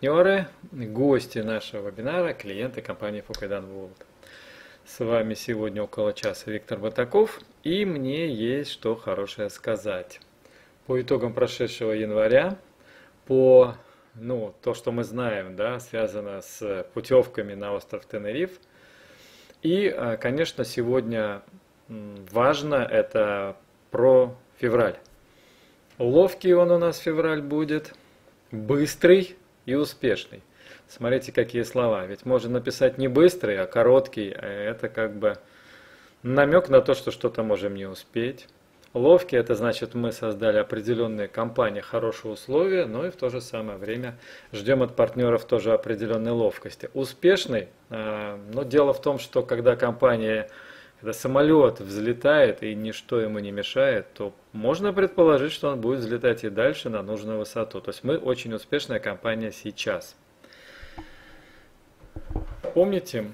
партнеры, гости нашего вебинара, клиенты компании Fucoidan World. С вами сегодня около часа Виктор Батаков, и мне есть что хорошее сказать. По итогам прошедшего января, по то, что мы знаем, да, связано с путевками на остров Тенериф. И, конечно, сегодня важно это про февраль. Ловкий он у нас февраль будет, быстрый и успешный. Смотрите, какие слова. Ведь можно написать не быстрый, а короткий. Это как бы намек на то, что что-то можем не успеть. Ловкий — это значит, мы создали определенные компании, хорошие условия, но и в то же самое время ждем от партнеров тоже определенной ловкости. Успешный, но дело в том, что когда компания, когда самолет взлетает и ничто ему не мешает, то можно предположить, что он будет взлетать и дальше на нужную высоту. То есть мы очень успешная компания сейчас. Помните,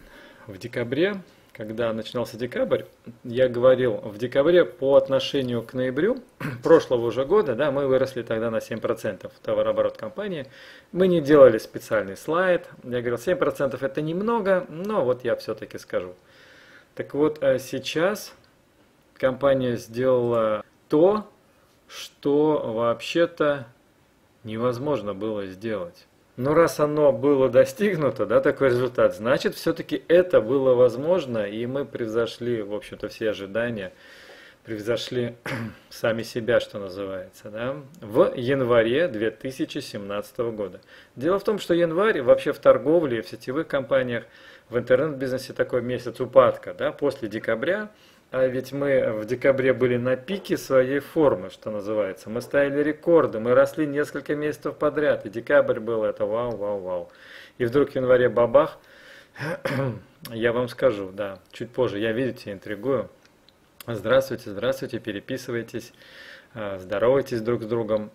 в декабре, когда начинался декабрь, я говорил, в декабре по отношению к ноябрю прошлого уже года, да, мы выросли тогда на 7% товарооборот компании. Мы не делали специальный слайд. Я говорил, 7% это немного, но вот я все-таки скажу. Так вот, сейчас компания сделала то, что вообще-то невозможно было сделать. Но раз оно было достигнуто, да, такой результат, значит, все-таки это было возможно, и мы превзошли, в общем-то, все ожидания, превзошли сами себя, что называется, да, в январе 2017 года. Дело в том, что январь вообще в торговле, в сетевых компаниях, в интернет-бизнесе такой месяц упадка, да, после декабря. А ведь мы в декабре были на пике своей формы, что называется. Мы ставили рекорды, мы росли несколько месяцев подряд. И декабрь был это вау-вау-вау. И вдруг в январе бабах, я вам скажу, да, чуть позже. Я, видите, интригую. Здравствуйте, здравствуйте, переписывайтесь, здоровайтесь друг с другом.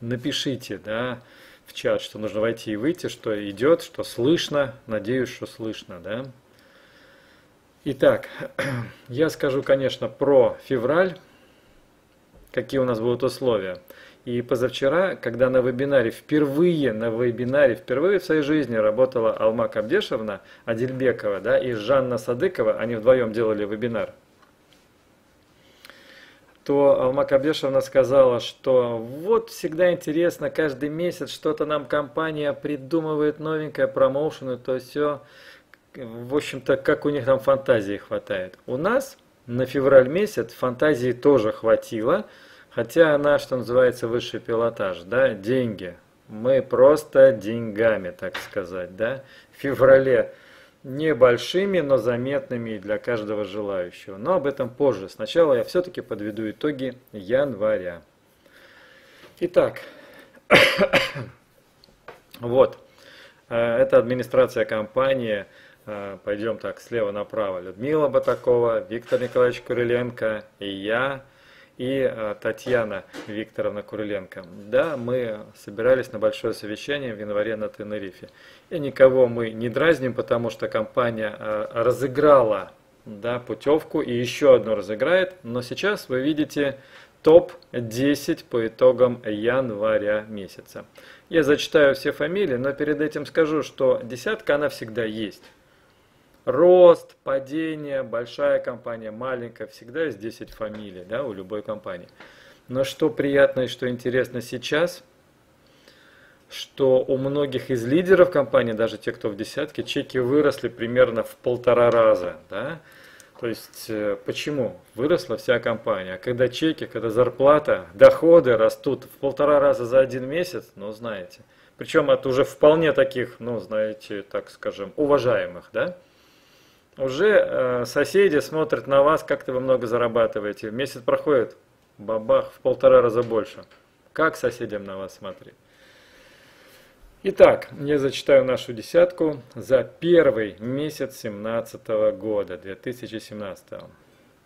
Напишите, да, в чат, что нужно войти и выйти, что идет, что слышно. Надеюсь, что слышно, да. Итак, я скажу, конечно, про февраль, какие у нас будут условия. И позавчера, когда на вебинаре впервые в своей жизни работала Алма Кабдешевна Адильбекова, да, и Жанна Садыкова, они вдвоем делали вебинар, то Алма Кабдешевна сказала, что вот всегда интересно, каждый месяц что-то нам компания придумывает новенькое, промоушены, то все. В общем-то, как у них там фантазии хватает. У нас на февраль месяц фантазии тоже хватило, хотя она, что называется, высший пилотаж, да, деньги. Мы просто деньгами, так сказать, да, в феврале небольшими, но заметными для каждого желающего. Но об этом позже. Сначала я все-таки подведу итоги января. Итак, вот, это администрация компании. Пойдем так, слева направо. Людмила Батакова, Виктор Николаевич Куреленко и я, и Татьяна Викторовна Курленко. Да, мы собирались на большое совещание в январе на Тенерифе. И никого мы не дразним, потому что компания разыграла, да, путевку и еще одну разыграет. Но сейчас вы видите топ-10 по итогам января месяца. Я зачитаю все фамилии, но перед этим скажу, что десятка, она всегда есть. Рост, падение, большая компания, маленькая, всегда есть 10 фамилий, да, у любой компании. Но что приятно и что интересно сейчас, что у многих из лидеров компании, даже те, кто в десятке, чеки выросли примерно в 1,5 раза, да. То есть, почему? Выросла вся компания. Когда чеки, когда зарплата, доходы растут в 1,5 раза за один месяц, ну, знаете. Причем от уже вполне таких, ну, знаете, так скажем, уважаемых, да. Уже соседи смотрят на вас, как-то вы много зарабатываете. Месяц проходит, бабах, в 1,5 раза больше. Как соседям на вас смотреть? Итак, я зачитаю нашу десятку за первый месяц 2017 года, 2017.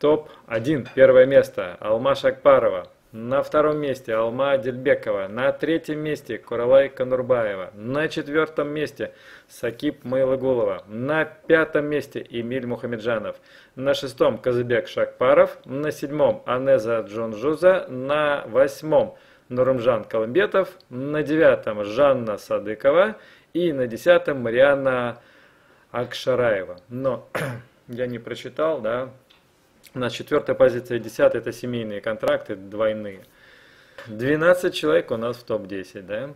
Топ-1, первое место, Алма Шакпарова. На втором месте Алма Дельбекова, на третьем месте Куралай Конурбаева, на четвертом месте Сакип Майлагулова, на пятом месте Эмиль Мухамеджанов, на шестом Казыбек Шакпаров, на седьмом Анеза Джунжуза, на восьмом Нурымжан Колымбетов, на 9-м Жанна Садыкова и на 10-м Мариана Акшараева. Но я не прочитал, да. У нас 4-я позиция, 10-я это семейные контракты двойные. 12 человек у нас в топ-10, да.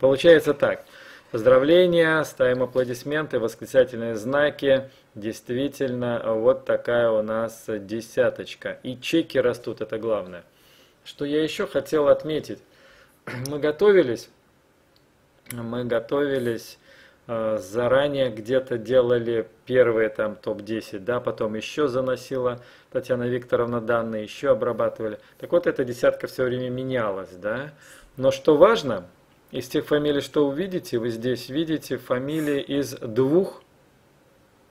Получается так. Поздравления, ставим аплодисменты, восклицательные знаки. Действительно, вот такая у нас десяточка. И чеки растут, это главное. Что я еще хотел отметить. Мы готовились заранее, где-то делали первые там топ-10, да, потом еще заносила Татьяна Викторовна данные, еще обрабатывали. Так вот, эта десятка все время менялась, да. Но что важно... Из тех фамилий, что увидите, вы здесь видите фамилии из 2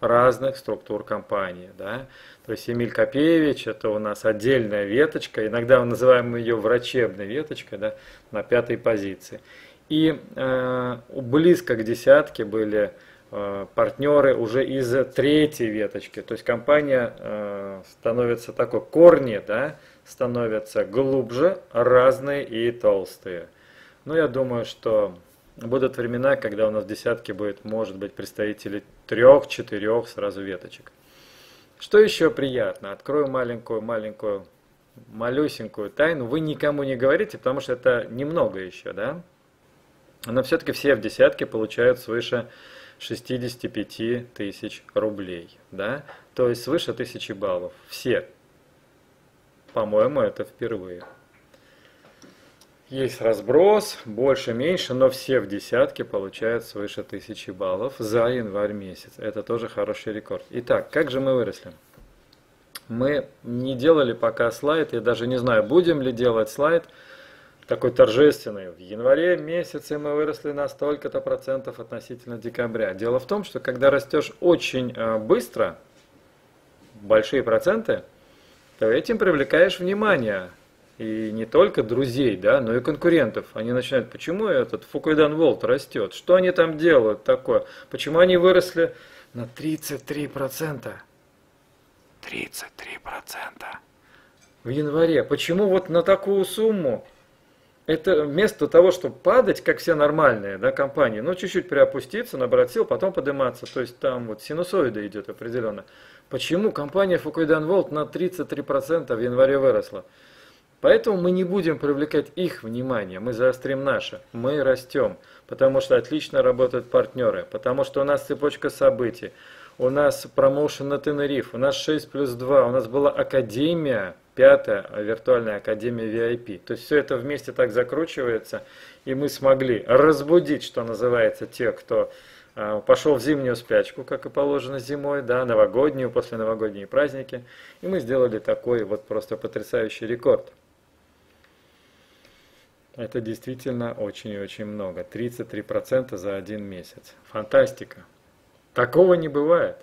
разных структур компании. Да? То есть Эмиль Копеевич, это у нас отдельная веточка, иногда мы называем ее врачебной веточкой, да, на 5-й позиции. И близко к 10-ке были партнеры уже из 3-й веточки. То есть компания становится такой, корни, да, становятся глубже, разные и толстые. Но я думаю, что будут времена, когда у нас в десятке будет, может быть, представители 3-4 сразу веточек. Что еще приятно? Открою малюсенькую тайну. Вы никому не говорите, потому что это немного еще, да? Но все-таки все в десятке получают свыше 65 тысяч рублей, да? То есть свыше 1000 баллов. Все. По-моему, это впервые. Есть разброс, больше, меньше, но все в десятке получают свыше 1000 баллов за январь месяц. Это тоже хороший рекорд. Итак, как же мы выросли? Мы не делали пока слайд, я даже не знаю, будем ли делать слайд такой торжественный. В январе месяце мы выросли на столько-то процентов относительно декабря. Дело в том, что когда растешь очень быстро, большие проценты, то этим привлекаешь внимание. И не только друзей, да, но и конкурентов. Они начинают, почему этот Fucoidan World растет? Что они там делают такое? Почему они выросли на 33%? 33% в январе. Почему вот на такую сумму? Это вместо того, чтобы падать, как все нормальные, да, компании, ну, чуть-чуть приопуститься, набрать сил, потом подниматься. То есть там вот синусоида идет определенно. Почему компания Fucoidan World на 33% в январе выросла? Поэтому мы не будем привлекать их внимание, мы заострим наше, мы растем, потому что отлично работают партнеры, потому что у нас цепочка событий, у нас промоушен на Тенериф, у нас 6+2, у нас была академия, 5-я виртуальная академия VIP. То есть все это вместе так закручивается, и мы смогли разбудить, что называется, тех, кто пошел в зимнюю спячку, как и положено зимой, да, новогоднюю, посленовогодние праздники, и мы сделали такой вот просто потрясающий рекорд. Это действительно очень и очень много. 33% за один месяц. Фантастика. Такого не бывает.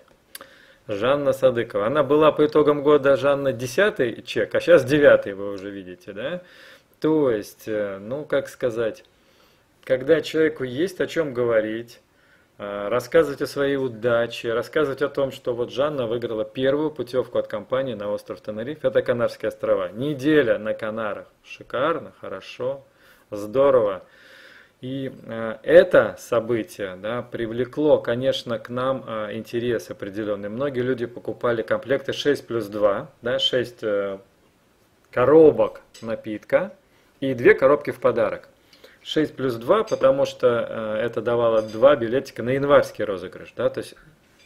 Жанна Садыкова. Она была по итогам года, Жанна, 10-й чек, а сейчас 9-й вы уже видите, да? То есть, ну, как сказать, когда человеку есть о чем говорить, рассказывать о своей удаче, рассказывать о том, что вот Жанна выиграла первую путевку от компании на остров Тенериф. Это Канарские острова. Неделя на Канарах. Шикарно, хорошо. Здорово. И это событие, да, привлекло, конечно, к нам интерес определенный. Многие люди покупали комплекты 6+2, да, 6 коробок напитка и 2 коробки в подарок. 6+2, потому что это давало 2 билетика на январский розыгрыш. Да, то есть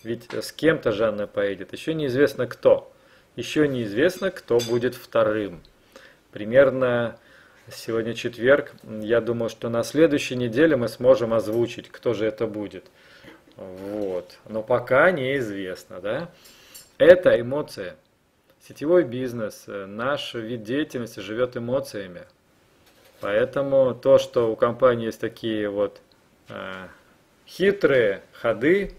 ведь с кем-то Жанна поедет, еще неизвестно кто. Еще неизвестно, кто будет вторым. Примерно... Сегодня четверг. Я думаю, что на следующей неделе мы сможем озвучить, кто же это будет. Вот. Но пока неизвестно, да? Это эмоция. Сетевой бизнес, наш вид деятельности живет эмоциями. Поэтому то, что у компании есть такие вот хитрые ходы,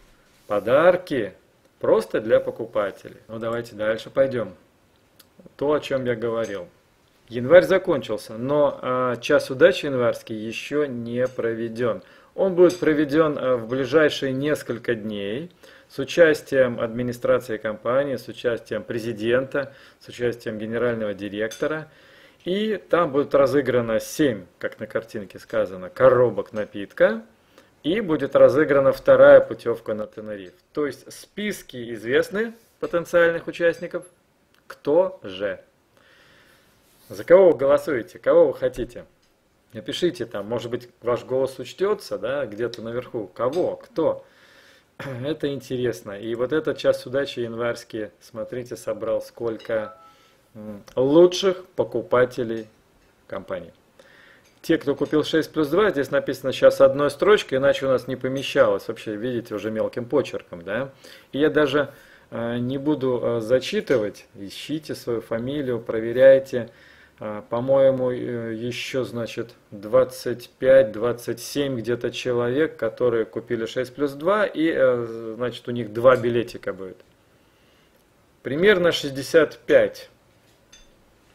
подарки, просто для покупателей. Ну, давайте дальше пойдем. То, о чем я говорил. Январь закончился, но час удачи январский еще не проведен. Он будет проведен в ближайшие несколько дней с участием администрации компании, с участием президента, с участием генерального директора. И там будет разыграно 7, как на картинке сказано, коробок напитка. И будет разыграна вторая путевка на Тенериф. То есть списки известны потенциальных участников. Кто же? За кого вы голосуете? Кого вы хотите? Напишите там, может быть, ваш голос учтется, да, где-то наверху. Кого? Кто? Это интересно. И вот эта часть удачи январские, смотрите, собрал сколько лучших покупателей компании. Те, кто купил 6 плюс 2, здесь написано сейчас одной строчкой, иначе у нас не помещалось вообще, видите, уже мелким почерком, да. И я даже не буду зачитывать, ищите свою фамилию, проверяйте. По-моему, еще, значит, 25-27 где-то человек, которые купили 6 плюс 2, и, значит, у них 2 билетика будет. Примерно 65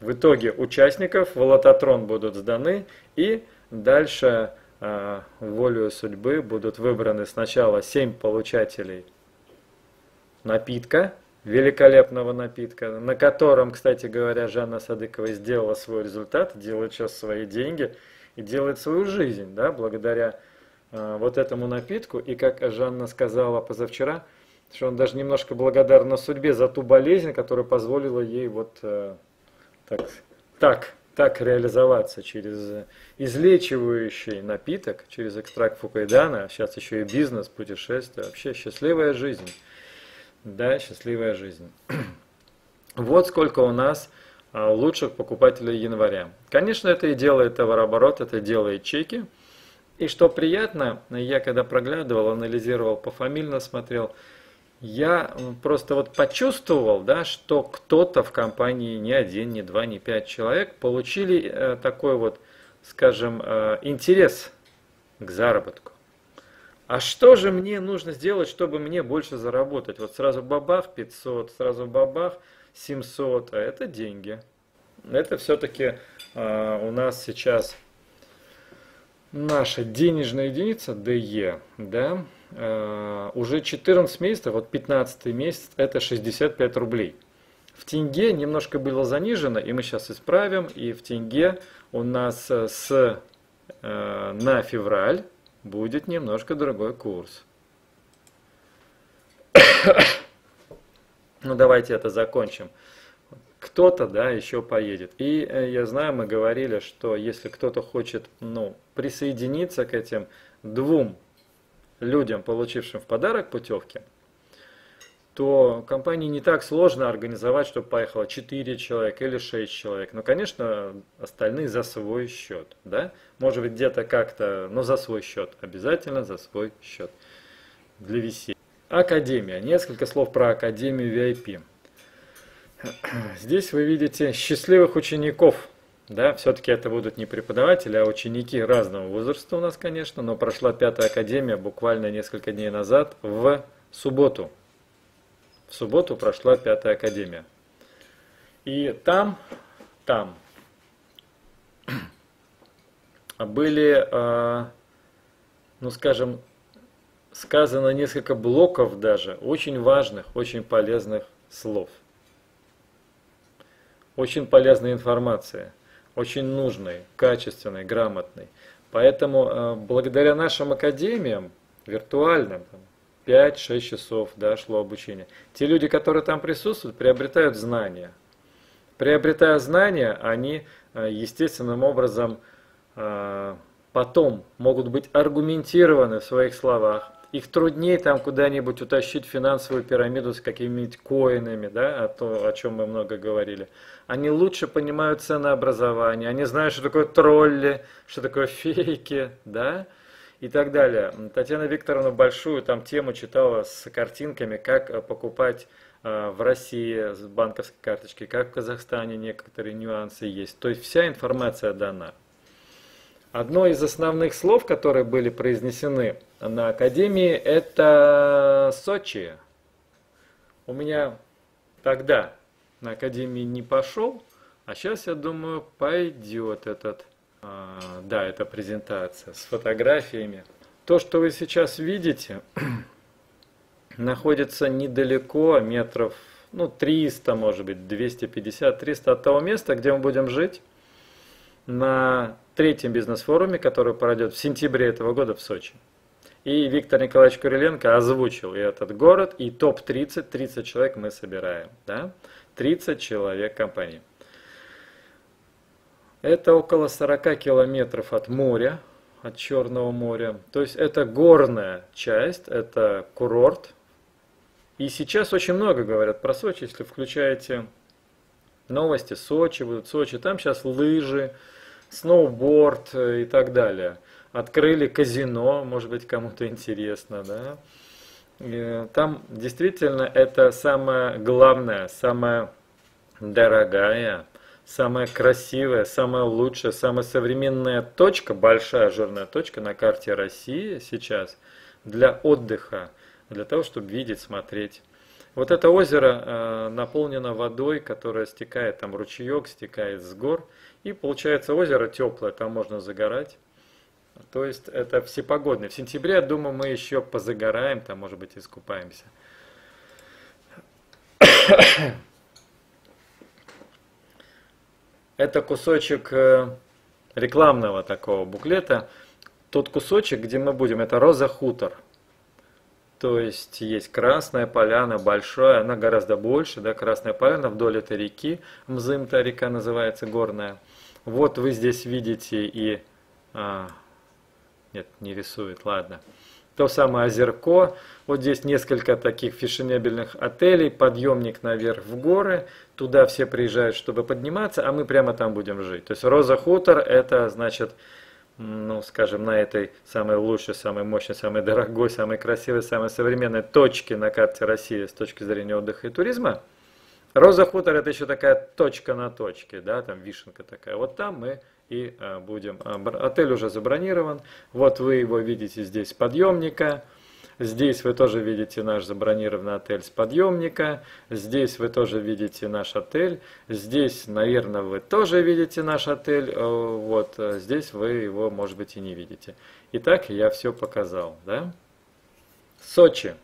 в итоге участников в лототрон будут сданы, и дальше волею судьбы будут выбраны сначала 7 получателей напитка, великолепного напитка, на котором, кстати говоря, Жанна Садыкова сделала свой результат, делает сейчас свои деньги и делает свою жизнь, да, благодаря вот этому напитку. И как Жанна сказала позавчера, что он даже немножко благодарна судьбе за ту болезнь, которая позволила ей вот так реализоваться через излечивающий напиток, через экстракт фукоидана, сейчас еще и бизнес, путешествие, вообще счастливая жизнь. Да, счастливая жизнь. Вот сколько у нас лучших покупателей января. Конечно, это и делает товарооборот, это делает чеки. И что приятно, я когда проглядывал, анализировал, пофамильно смотрел, я просто вот почувствовал, да, что кто-то в компании не один, не два, не 5 человек получили такой вот, скажем, интерес к заработку. А что же мне нужно сделать, чтобы мне больше заработать? Вот сразу бабах 500, сразу бабах 700, а это деньги. Это все-таки у нас сейчас наша денежная единица ДЕ, да, уже 14 месяцев, вот 15 месяц, это 65 рублей. В тенге немножко было занижено, и мы сейчас исправим, и в тенге у нас на февраль будет немножко другой курс. Ну давайте это закончим. Кто-то, да, еще поедет. И я знаю, мы говорили, что если кто-то хочет, ну, присоединиться к этим 2 людям, получившим в подарок путевки, то компании не так сложно организовать, чтобы поехало 4 человека или 6 человек. Но, конечно, остальные за свой счет. Да? Может быть, где-то как-то, но за свой счет. Обязательно за свой счет. Для веселья. Академия. Несколько слов про Академию VIP. Здесь вы видите счастливых учеников. Да? Все-таки это будут не преподаватели, а ученики разного возраста у нас, конечно. Но прошла 5-я Академия буквально несколько дней назад в субботу. В субботу прошла 5-я Академия. И там были, ну скажем, сказано несколько блоков даже, очень важных, очень полезных слов. Очень полезной информации, очень нужной, качественной, грамотной. Поэтому благодаря нашим академиям, виртуальным, 5-6 часов, да, шло обучение. Те люди, которые там присутствуют, приобретают знания. Приобретая знания, они естественным образом потом могут быть аргументированы в своих словах. Их труднее там куда-нибудь утащить финансовую пирамиду с какими-нибудь коинами, да, о чем мы много говорили. Они лучше понимают ценообразование, они знают, что такое тролли, что такое фейки, да. И так далее. Татьяна Викторовна большую там тему читала с картинками, как покупать в России с банковской карточки, как в Казахстане некоторые нюансы есть. То есть вся информация дана. Одно из основных слов, которые были произнесены на Академии, это Сочи. У меня тогда на Академии не пошел, а сейчас, я думаю, пойдет этот. Да, это презентация с фотографиями. То, что вы сейчас видите, находится недалеко, метров, ну, 300, может быть, 250-300 от того места, где мы будем жить. на третьем бизнес-форуме, который пройдет в сентябре этого года в Сочи. И Виктор Николаевич Куреленко озвучил и этот город, и топ-30, 30 человек мы собираем, да? 30 человек компании. Это около 40 километров от моря, от Черного моря. То есть это горная часть, это курорт. И сейчас очень много говорят про Сочи, если включаете новости, Сочи, будут Сочи, там сейчас лыжи, сноуборд и так далее. Открыли казино, может быть, кому-то интересно, да? И там действительно это самая главная, самая дорогая, самая красивая, самая лучшая, самая современная точка, большая жирная точка на карте России сейчас для отдыха, для того, чтобы видеть, смотреть. Вот это озеро наполнено водой, которая стекает, там ручеек стекает с гор, и получается озеро теплое, там можно загорать. То есть это всепогодное. В сентябре, я думаю, мы еще позагораем, там, может быть, искупаемся. Это кусочек рекламного такого буклета. Тот кусочек, где мы будем, это Роза Хутор. То есть есть Красная Поляна, большая, она гораздо больше, да, Красная Поляна вдоль этой реки. Мзымта река называется, горная. Вот вы здесь видите и... Нет, не рисует, ладно. То самое озерко. Вот здесь несколько таких фешенебельных отелей, подъемник наверх в горы. Туда все приезжают, чтобы подниматься, а мы прямо там будем жить. То есть Роза Хутор, это значит, ну скажем, на этой самой лучшей, самой мощной, самой дорогой, самой красивой, самой современной точке на карте России с точки зрения отдыха и туризма. Роза Хутор это еще такая точка на точке, да, там вишенка такая. Вот там мы и будем. Отель уже забронирован. Вот вы его видите здесь с подъемника. Здесь вы тоже видите наш забронированный отель с подъемника. Здесь вы тоже видите наш отель. Здесь, наверное, вы тоже видите наш отель. Вот здесь вы его, может быть, и не видите. Итак, я все показал, да? Сочи.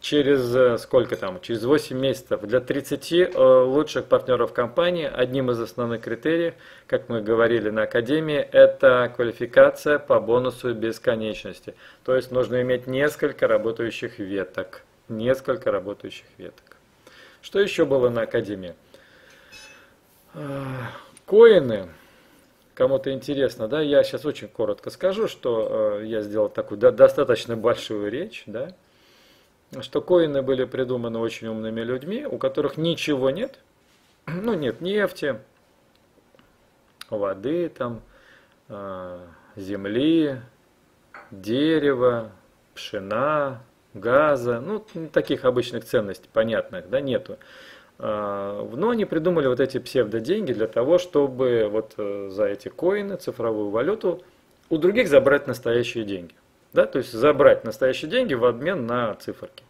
Через сколько там? Через 8 месяцев. Для 30 лучших партнеров компании одним из основных критериев, как мы говорили на Академии, это квалификация по бонусу бесконечности. То есть нужно иметь несколько работающих веток. Несколько работающих веток. Что еще было на Академии? Коины. Кому-то интересно, да? Я сейчас очень коротко скажу, что я сделал такую достаточно большую речь, да? Что коины были придуманы очень умными людьми, у которых ничего нет, ну нет нефти, воды, там, земли, дерева, пшена, газа, ну таких обычных ценностей понятных, да, нету. Но они придумали вот эти псевдоденьги для того, чтобы вот за эти коины, цифровую валюту, у других забрать настоящие деньги. Да, то есть забрать настоящие деньги в обмен на циферки.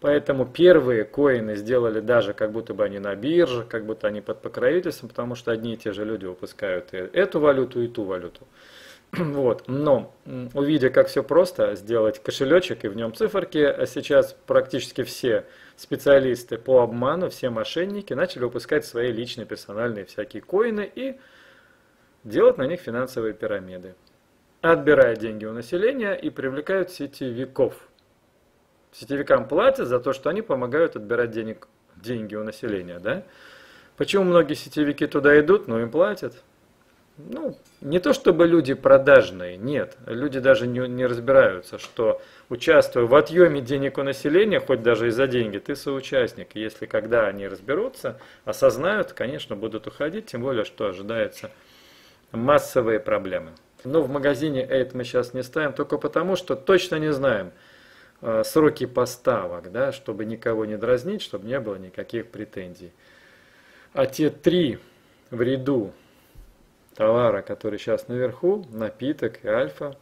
Поэтому первые коины сделали даже как будто бы они на бирже, как будто они под покровительством, потому что одни и те же люди выпускают и эту валюту, и ту валюту. Вот. Но увидя, как все просто, сделать кошелечек и в нем циферки, а сейчас практически все специалисты по обману, все мошенники начали выпускать свои личные персональные всякие коины и делать на них финансовые пирамиды. Отбирают деньги у населения и привлекают сетевиков. Сетевикам платят за то, что они помогают отбирать деньги у населения. Да? Почему многие сетевики туда идут, но им платят? Ну, не то чтобы люди продажные, нет. Люди даже не разбираются, что участвуя в отъеме денег у населения, хоть даже и за деньги, ты соучастник. Если когда они разберутся, осознают, конечно, будут уходить, тем более, что ожидаются массовые проблемы. Но в магазине это мы сейчас не ставим, только потому, что точно не знаем сроки поставок, да, чтобы никого не дразнить, чтобы не было никаких претензий. А те три в ряду товара, которые сейчас наверху, напиток и альфа,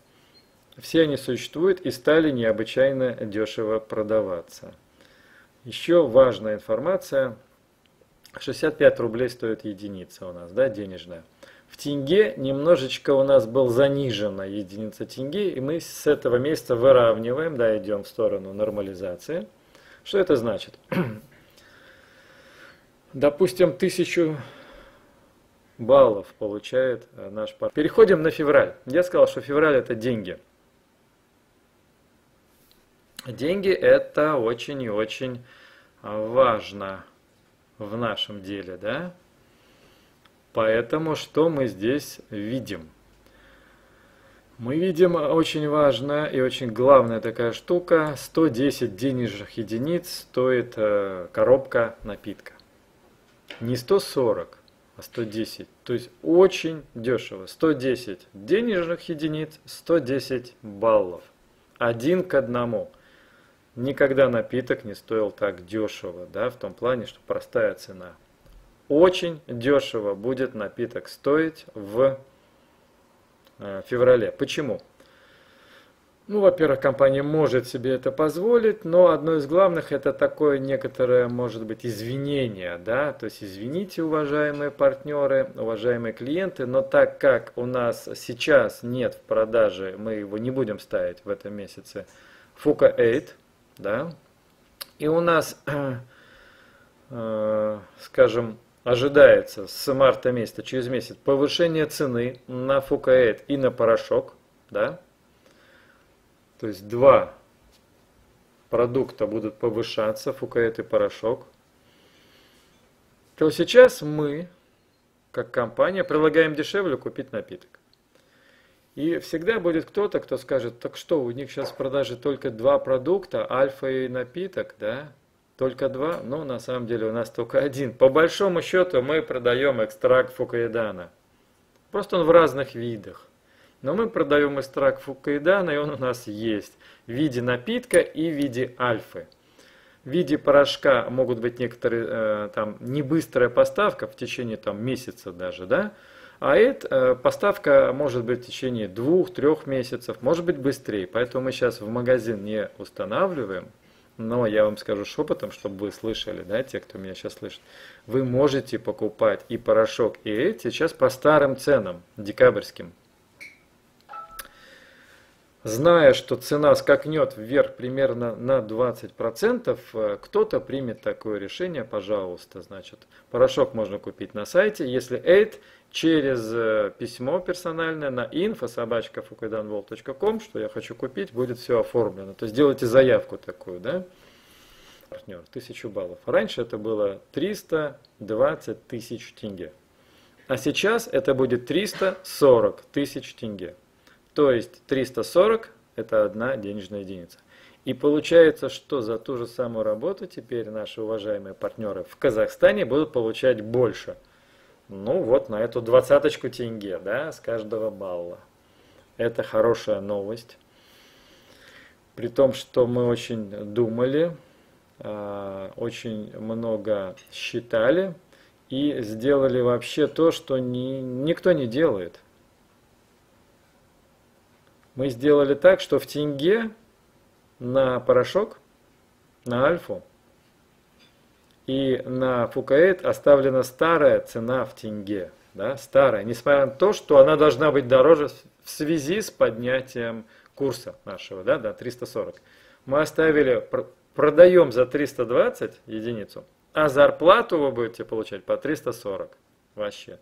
все они существуют и стали необычайно дешево продаваться. Еще важная информация, 65 рублей стоит единица у нас, да, денежная. В тенге немножечко у нас была занижена единица тенге, и мы с этого месяца выравниваем, да, идем в сторону нормализации. Что это значит? Допустим, 1000 баллов получает наш партнер. Переходим на февраль. Я сказал, что февраль – это деньги. Деньги – это очень и очень важно в нашем деле, да? Поэтому что мы здесь видим? Мы видим очень важная и очень главная такая штука. 110 денежных единиц стоит коробка напитка. Не 140, а 110. То есть очень дешево. 110 денежных единиц, 110 баллов. 1 к 1. Никогда напиток не стоил так дешево, да, в том плане, что простая цена. Очень дешево будет напиток стоить в феврале. Почему? Ну, во-первых, компания может себе это позволить, но одно из главных — это такое некоторое, может быть, извинение, да, то есть извините, уважаемые партнеры, уважаемые клиенты, но так как у нас сейчас нет в продаже, мы его не будем ставить в этом месяце, Fucoidan, да, и у нас, скажем, ожидается с марта месяца, через месяц, повышение цены на Fucoidan и на порошок, да, то есть 2 продукта будут повышаться, Fucoidan и порошок, то сейчас мы, как компания, предлагаем дешевле купить напиток. И всегда будет кто-то, кто скажет, так что, у них сейчас в продаже только 2 продукта, альфа и напиток, да? Только 2? Ну, на самом деле у нас только 1. По большому счету мы продаем экстракт фукоидана. Просто он в разных видах. Но мы продаем экстракт фукоидана, и он у нас есть. В виде напитка и в виде альфы. В виде порошка могут быть некоторые, там, небыстрая поставка в течение там, месяца даже, да? А эта поставка может быть в течение 2-3 месяцев, может быть быстрее. Поэтому мы сейчас в магазин не устанавливаем, но я вам скажу шепотом, чтобы вы слышали, да, те, кто меня сейчас слышит. Вы можете покупать и порошок, и эти сейчас по старым ценам, декабрьским. Зная, что цена скакнет вверх примерно на 20%, кто-то примет такое решение, пожалуйста. Значит, порошок можно купить на сайте, если эйд, через письмо персональное на info@fucoidanworld.com, что я хочу купить, будет все оформлено. То есть делайте заявку такую, да, партнер, 1000 баллов. Раньше это было 320 тысяч тенге, а сейчас это будет 340 тысяч тенге. То есть 340 – это 1 денежная единица. И получается, что за ту же самую работу теперь наши уважаемые партнеры в Казахстане будут получать больше. Ну вот на эту 20-очку тенге, да, с каждого балла. Это хорошая новость. При том, что мы очень думали, очень много считали и сделали вообще то, что никто не делает. Мы сделали так, что в тенге на порошок, на альфу и на Fucoidan оставлена старая цена в тенге. Да, старая, несмотря на то, что она должна быть дороже в связи с поднятием курса нашего, да, до 340. Мы оставили, продаем за 320 единицу, а зарплату вы будете получать по 340. Вообще.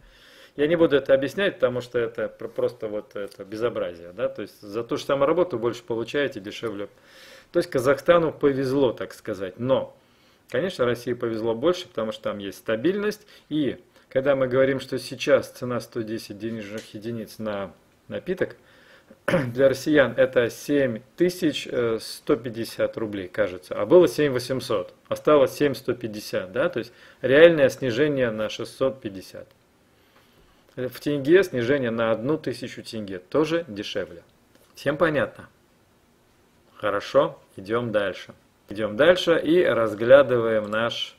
Я не буду это объяснять, потому что это просто вот это безобразие, да, то есть за ту же самую работу больше получаете, дешевле. То есть Казахстану повезло, так сказать, но, конечно, России повезло больше, потому что там есть стабильность, и когда мы говорим, что сейчас цена 110 денежных единиц на напиток, для россиян это 7150 рублей, кажется, а было 7800, осталось 7150, да, то есть реальное снижение на 650. В тенге снижение на 1000 тенге, тоже дешевле. Всем понятно? Хорошо, идем дальше. Идем дальше и разглядываем наш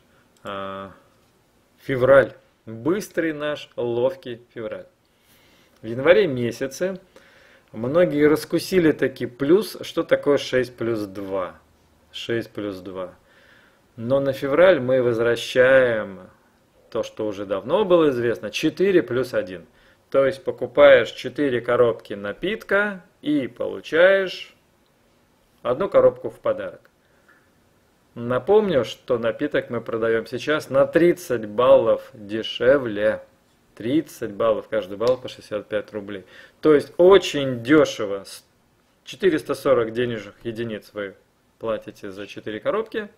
февраль. Быстрый наш, ловкий февраль. В январе месяце многие раскусили таки плюс, что такое 6 плюс 2. 6 плюс 2. Но на февраль мы возвращаем то, что уже давно было известно, 4 плюс 1. То есть покупаешь 4 коробки напитка и получаешь 1 коробку в подарок. Напомню, что напиток мы продаем сейчас на 30 баллов дешевле. 30 баллов, каждый балл по 65 рублей. То есть очень дешево, 440 денежных единиц вы платите за 4 коробки,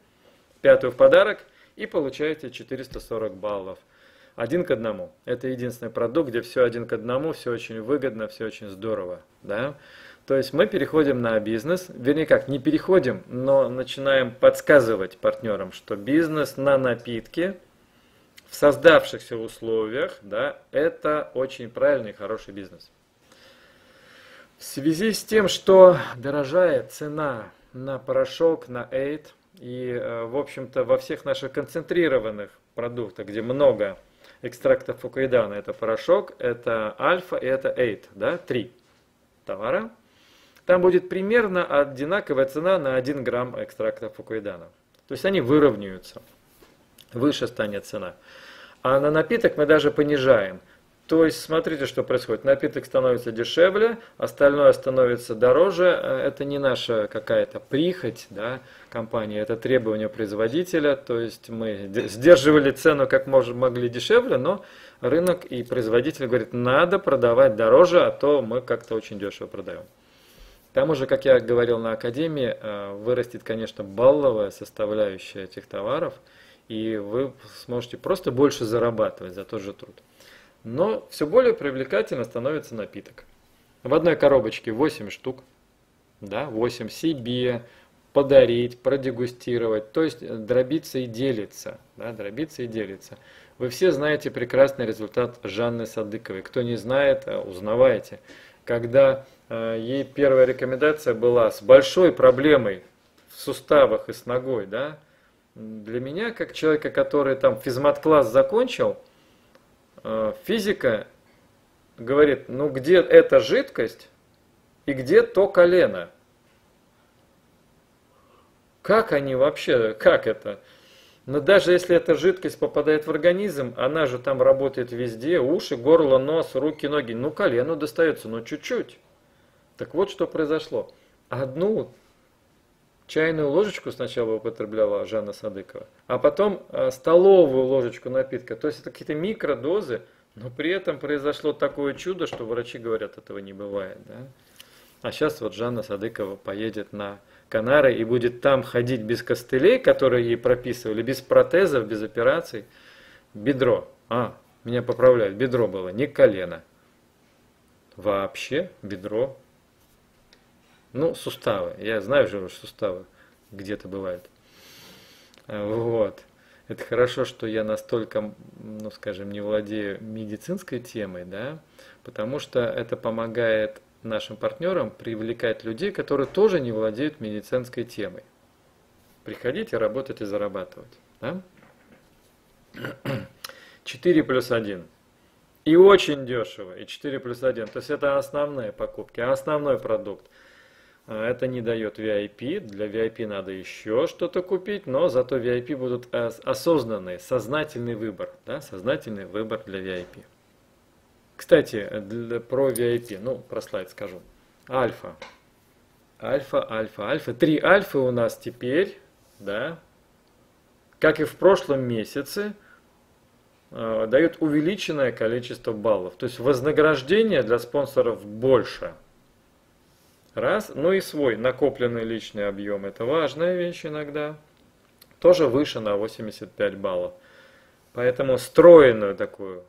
5-ю в подарок и получаете 440 баллов. 1 к 1. Это единственный продукт, где все 1 к 1, все очень выгодно, все очень здорово. Да? То есть мы переходим на бизнес, вернее как, не переходим, но начинаем подсказывать партнерам, что бизнес на напитки в создавшихся условиях, да, это очень правильный и хороший бизнес. В связи с тем, что дорожает цена на порошок, на эйд, и, в общем-то, во всех наших концентрированных продуктах, где много экстрактов фукоидана, это порошок, это альфа и это эйд, да, 3 товара, там будет примерно одинаковая цена на 1 грамм экстракта фукоидана. То есть они выровняются, выше станет цена. А на напиток мы даже понижаем. То есть смотрите, что происходит. Напиток становится дешевле, остальное становится дороже. Это не наша какая-то прихоть, да, компании, это требование производителя. То есть мы сдерживали цену как могли дешевле, но рынок и производитель говорит, надо продавать дороже, а то мы как-то очень дешево продаем. К тому же, как я говорил на Академии, вырастет, конечно, балловая составляющая этих товаров, и вы сможете просто больше зарабатывать за тот же труд. Но все более привлекательно становится напиток. В одной коробочке 8 штук, да, 8 себе подарить, продегустировать, то есть дробиться и делиться, да, дробиться и делиться. Вы все знаете прекрасный результат Жанны Садыковой. Кто не знает, узнавайте. Когда ей первая рекомендация была с большой проблемой в суставах и с ногой, да, для меня, как человека, который там физмат-класс закончил, физика говорит, ну где эта жидкость и где то колено? Как они вообще, как это? Но даже если эта жидкость попадает в организм, она же там работает везде, уши, горло, нос, руки, ноги. Ну колено достается, но чуть-чуть. Так вот что произошло. Одну чайную ложечку сначала употребляла Жанна Садыкова, а потом столовую ложечку напитка. То есть это какие-то микродозы, но при этом произошло такое чудо, что врачи говорят, этого не бывает. Да? А сейчас вот Жанна Садыкова поедет на Канары и будет там ходить без костылей, которые ей прописывали, без протезов, без операций. Бедро. А, меня поправляют, бедро было, не колено. Вообще бедро. Ну, суставы. Я знаю же, что суставы где-то бывают. Вот. Это хорошо, что я настолько, ну, скажем, не владею медицинской темой, да, потому что это помогает нашим партнерам привлекать людей, которые тоже не владеют медицинской темой. Приходите, работать и зарабатывать. Да? 4+1. И очень дешево. И 4+1. То есть это основные покупки, основной продукт. Это не дает VIP, для VIP надо еще что-то купить, но зато VIP будут осознанный, сознательный выбор, да, сознательный выбор для VIP. Кстати, про VIP, ну, про слайд скажу. Альфа. Альфа, альфа, альфа. 3 альфы у нас теперь, да, как и в прошлом месяце, дают увеличенное количество баллов. То есть вознаграждение для спонсоров больше. Раз, ну и свой накопленный личный объем, это важная вещь иногда, тоже выше на 85 баллов. Поэтому стройную такую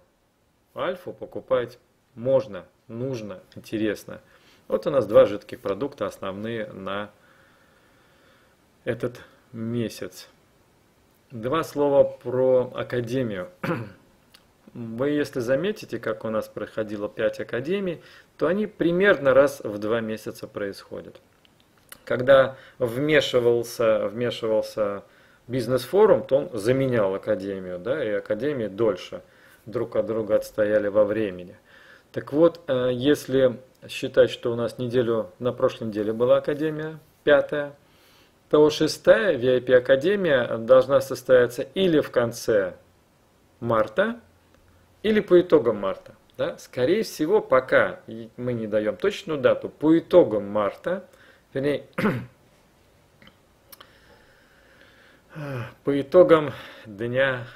альфу покупать можно, нужно, интересно. Вот у нас 2 жидких продукта основные на этот месяц. 2 слова про академию. Вы, если заметите, как у нас проходило 5 академий, то они примерно раз в 2 месяца происходят. Когда вмешивался бизнес-форум, то он заменял академию, да, и академии дольше друг от друга отстояли во времени. Так вот, если считать, что у нас неделю, на прошлой неделе была академия, 5-я, то 6-я VIP-академия должна состояться или в конце марта, или по итогам марта. Да? Скорее всего, пока мы не даем точную дату, по итогам марта, вернее, по итогам дня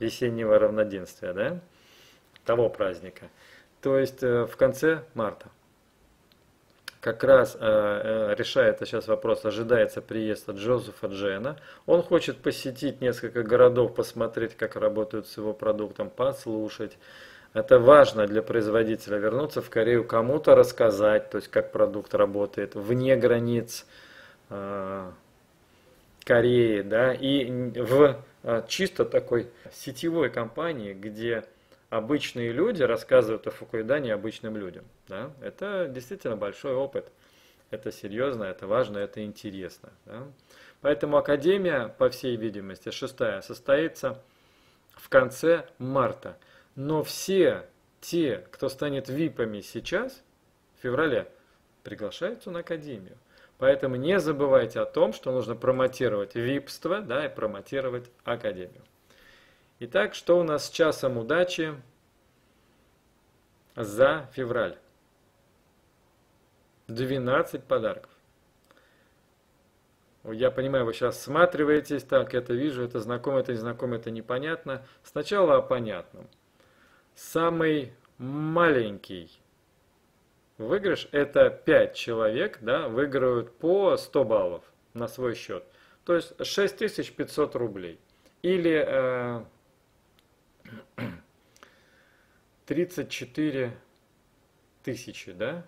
весеннего равноденствия, да, того праздника. То есть в конце марта. Как раз решается сейчас вопрос, ожидается приезд Джозефа Джена. Он хочет посетить несколько городов, посмотреть, как работают с его продуктом, послушать. Это важно для производителя вернуться в Корею, кому-то рассказать, то есть как продукт работает вне границ Кореи, да, и в чисто такой сетевой компании, где обычные люди рассказывают о Фукоидане обычным людям. Да? Это действительно большой опыт. Это серьезно, это важно, это интересно. Да? Поэтому Академия, по всей видимости, 6-я, состоится в конце марта. Но все те, кто станет ВИПами сейчас, в феврале, приглашаются на Академию. Поэтому не забывайте о том, что нужно промотировать випство, да, и промотировать Академию. Итак, что у нас с часом удачи за февраль? 12 подарков. Я понимаю, вы сейчас всматриваетесь, так, это вижу, это знакомо, это незнакомо, это непонятно. Сначала о понятном. Самый маленький выигрыш, это 5 человек, да, выиграют по 100 баллов на свой счет. То есть 6500 рублей. Или 34 тысячи, да?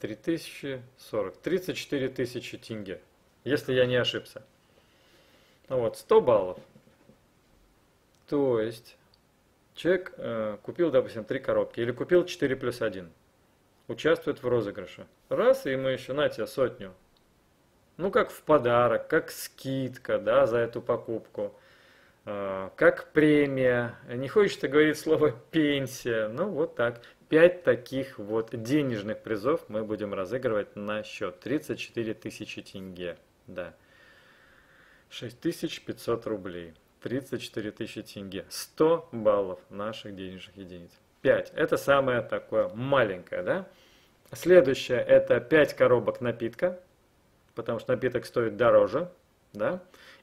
3040. 34 тысячи тенге, если я не ошибся. Вот, 100 баллов. То есть человек купил, допустим, 3 коробки или купил 4+1. Участвует в розыгрыше. Раз, и ему еще, на тебе, сотню. Ну, как в подарок, как скидка, да, за эту покупку. Как премия, не хочется говорить слово пенсия, ну вот так. 5 таких вот денежных призов мы будем разыгрывать на счет 34 тысячи тенге, да. 6500 рублей, 34 тысячи тенге, 100 баллов наших денежных единиц. 5, это самое такое маленькое, да. Следующее, это 5 коробок напитка, потому что напиток стоит дороже, да.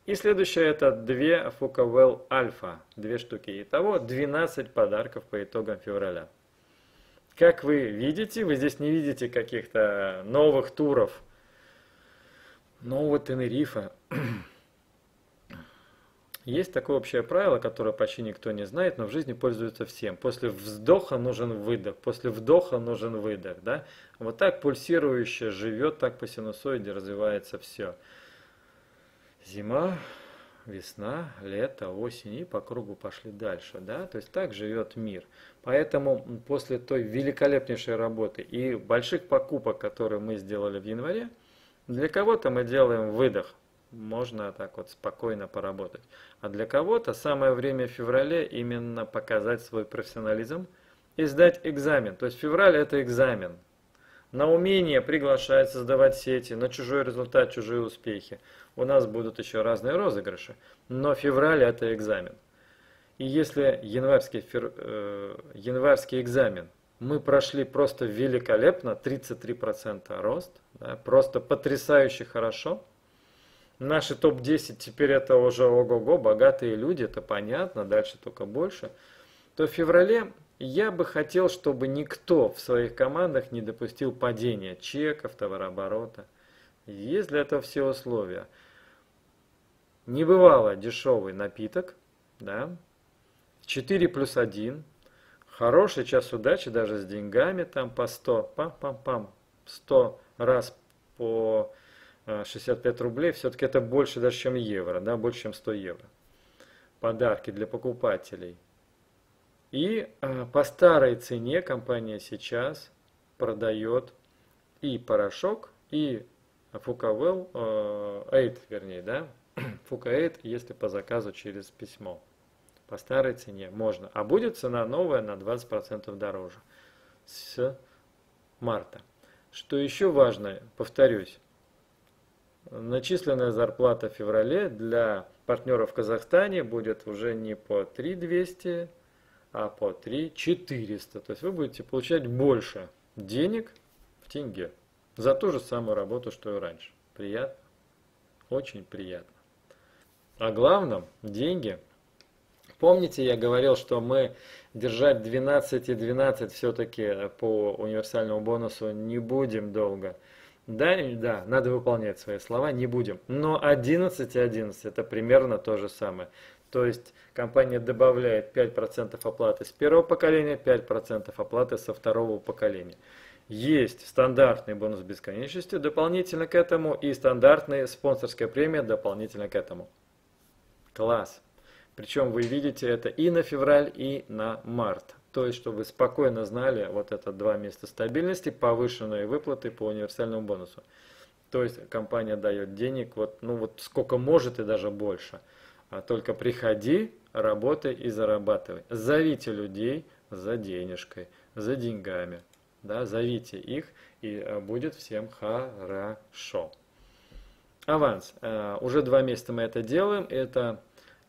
И следующее это 2 Fucoidan Альфа, 2 штуки. Итого 12 подарков по итогам февраля. Как вы видите, вы здесь не видите каких-то новых туров, нового Тенерифа. Есть такое общее правило, которое почти никто не знает, но в жизни пользуется всем. После вздоха нужен выдох, после вдоха нужен выдох. Да? Вот так пульсирующе живет, так по синусоиде развивается все. Зима, весна, лето, осень и по кругу пошли дальше, да, то есть так живет мир. Поэтому после той великолепнейшей работы и больших покупок, которые мы сделали в январе, для кого-то мы делаем выдох, можно так вот спокойно поработать. А для кого-то самое время в феврале именно показать свой профессионализм и сдать экзамен. То есть февраль это экзамен. На умение приглашать, создавать сети, на чужой результат, чужие успехи. У нас будут еще разные розыгрыши, но февраль это экзамен. И если январский экзамен мы прошли просто великолепно, 33% рост, да, просто потрясающе хорошо. Наши топ-10 теперь это уже ого-го, богатые люди, это понятно, дальше только больше. То в феврале... Я бы хотел, чтобы никто в своих командах не допустил падения чеков, товарооборота. Есть для этого все условия. Не бывало дешевый напиток, да? 4+1, хороший час удачи даже с деньгами, там по 100, пам-пам-пам, 100 раз по 65 рублей, все-таки это больше даже, чем евро, да? Больше, чем 100 евро. Подарки для покупателей. И по старой цене компания сейчас продает и порошок, и Fucoidan, вернее, да, Fucoidan, если по заказу через письмо. По старой цене можно. А будет цена новая на 20% дороже с марта. Что еще важно, повторюсь, начисленная зарплата в феврале для партнеров в Казахстане будет уже не по 3200, а по 3400. То есть вы будете получать больше денег в тенге за ту же самую работу, что и раньше. Приятно. Очень приятно. О главном, деньги Помните, я говорил, что мы держать 12 и 12 все-таки по универсальному бонусу не будем долго. Да, да, надо выполнять свои слова, не будем. Но 11 и 11 это примерно то же самое. То есть компания добавляет 5% оплаты с первого поколения, 5% оплаты со второго поколения. Есть стандартный бонус бесконечности дополнительно к этому и стандартная спонсорская премия дополнительно к этому. Класс! Причем вы видите это и на февраль, и на март. То есть, чтобы вы спокойно знали вот это 2 месяца стабильности, повышенные выплаты по универсальному бонусу. То есть, компания дает денег вот, ну, вот сколько может и даже больше. А только приходи, работай и зарабатывай. Зовите людей за денежкой, за деньгами. Да, зовите их, и будет всем хорошо. Аванс. Уже 2 месяца мы это делаем. Это...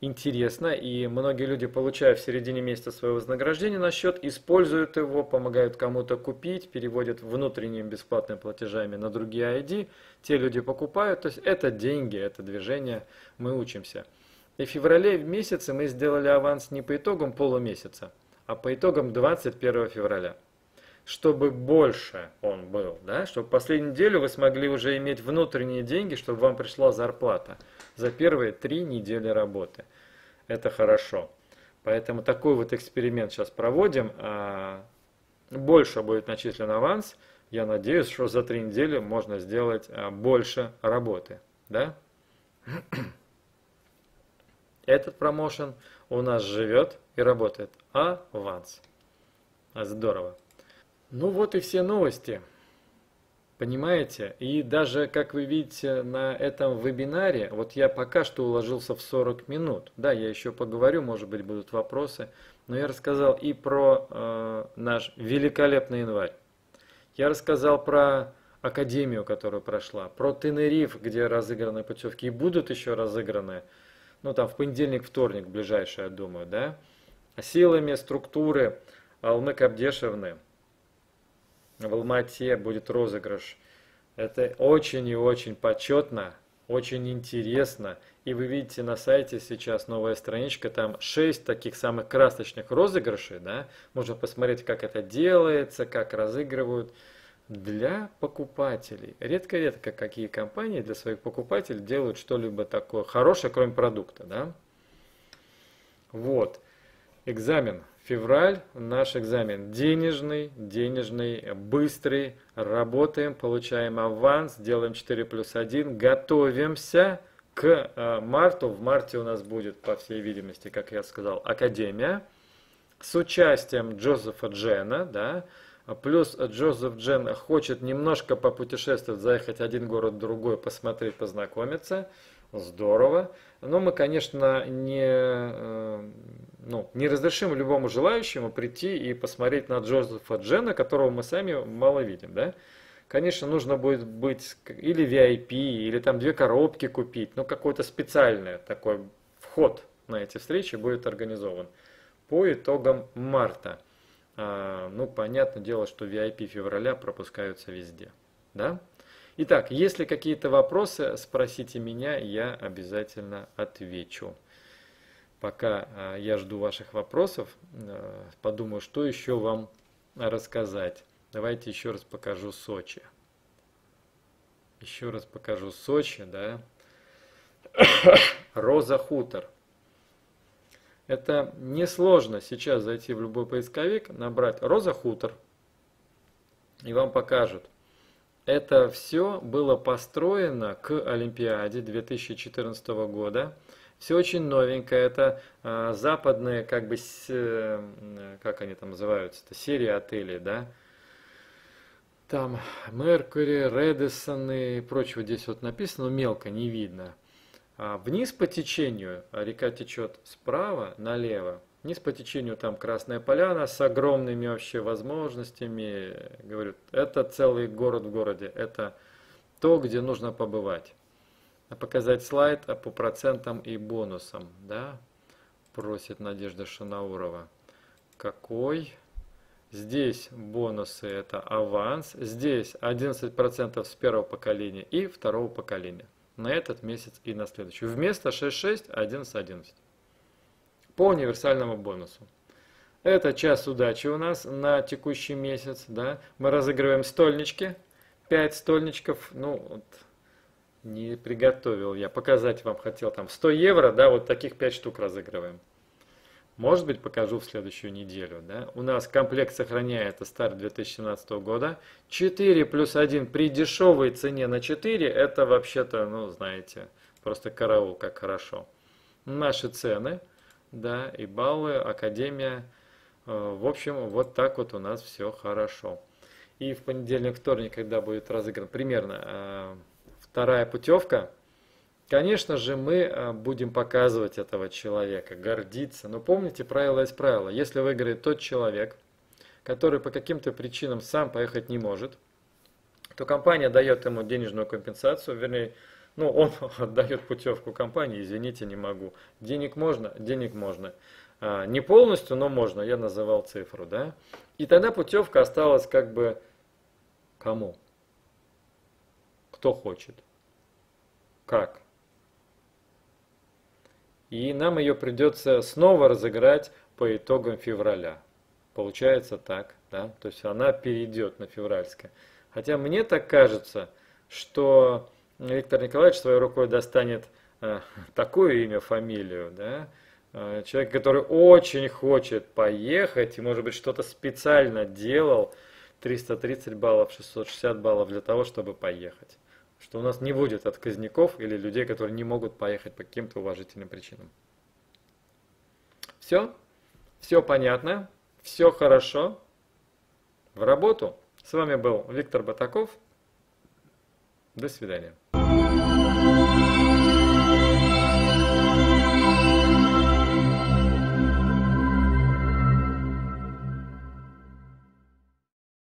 интересно, и многие люди, получая в середине месяца свое вознаграждение на счет, используют его, помогают кому-то купить, переводят внутренними бесплатными платежами на другие ID, те люди покупают, то есть это деньги, это движение, мы учимся. И в феврале в месяце мы сделали аванс не по итогам полумесяца, а по итогам 21 февраля. Чтобы больше он был, да? Чтобы последнюю неделю вы смогли уже иметь внутренние деньги, чтобы вам пришла зарплата за первые 3 недели работы. Это хорошо. Поэтому такой вот эксперимент сейчас проводим. Больше будет начислен аванс. Я надеюсь, что за 3 недели можно сделать больше работы. Да? Этот промоушен у нас живет и работает. Аванс. Здорово. Ну вот и все новости, понимаете? И даже, как вы видите, на этом вебинаре, вот я пока что уложился в 40 минут. Да, я еще поговорю, может быть, будут вопросы. Но я рассказал и про наш великолепный январь. Я рассказал про академию, которая прошла, про Тенериф, где разыграны путевки и будут еще разыграны, ну там в понедельник, вторник ближайший, я думаю, да? Силами структуры Алмы Кабдешевны. В Алмате будет розыгрыш. Это очень и очень почетно, очень интересно. И вы видите на сайте сейчас новая страничка, там 6 таких самых красочных розыгрышей. Да? Можно посмотреть, как это делается, как разыгрывают для покупателей. Редко-редко какие компании для своих покупателей делают что-либо такое хорошее, кроме продукта. Да? Вот. Экзамен. Февраль наш экзамен денежный, быстрый, работаем, получаем аванс, делаем 4+1, готовимся к марту. В марте у нас будет, по всей видимости, как я сказал, академия с участием Джозефа Джена, да, плюс Джозеф Джен хочет немножко попутешествовать, заехать один город в другой, посмотреть, познакомиться. Здорово. Но мы, конечно, не разрешим любому желающему прийти и посмотреть на Джозефа Джена, которого мы сами мало видим. Да? Конечно, нужно будет быть или VIP, или там 2 коробки купить, но какой-то специальный такой вход на эти встречи будет организован по итогам марта. Понятное дело, что VIP февраля пропускаются везде. Да? Итак, если какие-то вопросы, спросите меня, я обязательно отвечу. Пока я жду ваших вопросов, подумаю, что еще вам рассказать. Давайте еще раз покажу Сочи. Еще раз покажу Сочи, да. Роза Хутор. Это несложно сейчас зайти в любой поисковик, набрать Роза Хутор, и вам покажут. Это все было построено к Олимпиаде 2014 года. Все очень новенькое. Это западные, как они там называются, это серия отелей, да? Там Меркури, Редисон и прочего здесь вот написано, но мелко, не видно. Вниз по течению, река течет справа налево. Вниз по течению там Красная Поляна с огромными вообще возможностями. Говорю, это целый город в городе. Это то, где нужно побывать. Показать слайд по процентам и бонусам. Да? Просит Надежда Шанаурова. Какой? Здесь бонусы это аванс. Здесь 11% с первого поколения и второго поколения. На этот месяц и на следующий. Вместо 6.6 11.11. по универсальному бонусу. Это час удачи у нас на текущий месяц. Да? Мы разыгрываем стольнички. 5 стольничков. Ну, вот, не приготовил я. Показать вам хотел. Там 100 евро, да, вот таких 5 штук разыгрываем. Может быть, покажу в следующую неделю. Да? У нас комплект сохраняется старт 2017 года. 4+1 при дешевой цене на 4. Это вообще-то, ну, знаете, просто караул, как хорошо. Наши цены, да, и баллы, академия. В общем, вот так вот у нас все хорошо. И в понедельник, вторник, когда будет разыграна примерно вторая путевка, конечно же, мы будем показывать этого человека, гордиться. Но помните, правило есть правило. Если выиграет тот человек, который по каким-то причинам сам поехать не может, то компания дает ему денежную компенсацию, вернее, ну, он отдает путевку компании, извините, не могу. Денег можно. Не полностью, но можно, я называл цифру, да. И тогда путевка осталась как бы кому? Кто хочет? Как? И нам ее придется снова разыграть по итогам февраля. Получается так, да? То есть она перейдет на февральское. Хотя мне так кажется, что Виктор Николаевич своей рукой достанет такое имя, фамилию, да? Человек, который очень хочет поехать и, может быть, что-то специально делал, 330 баллов, 660 баллов для того, чтобы поехать. Что у нас не будет отказников или людей, которые не могут поехать по каким-то уважительным причинам. Все? Все понятно? Все хорошо? В работу! С вами был Виктор Батаков. До свидания.